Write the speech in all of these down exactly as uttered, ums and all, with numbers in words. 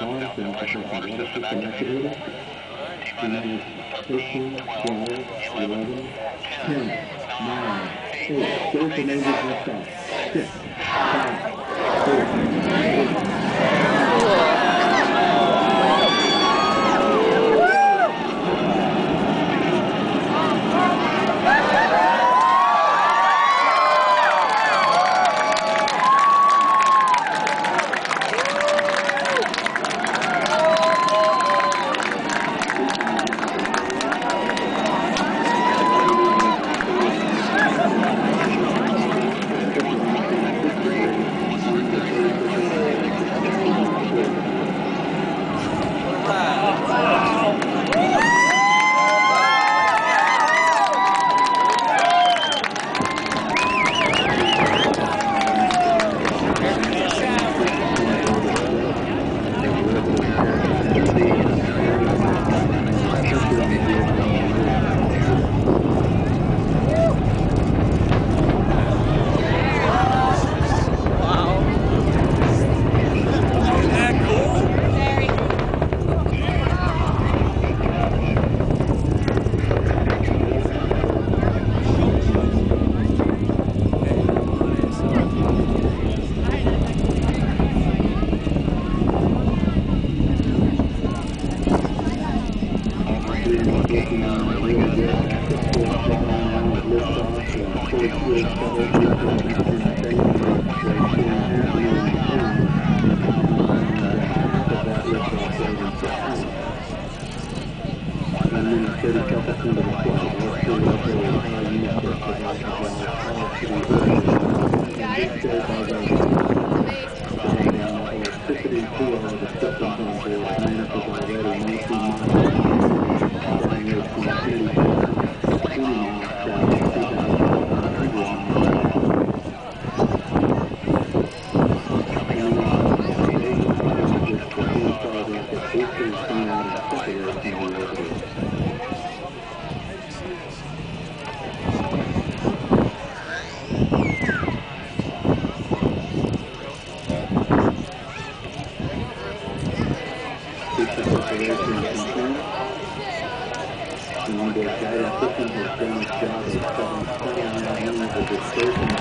north and upper Atlantic to Connecticut, and then thirteen, twelve, eleven, ten, nine, eight, there's the neighbors left off, six,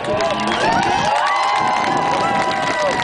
five, four, three,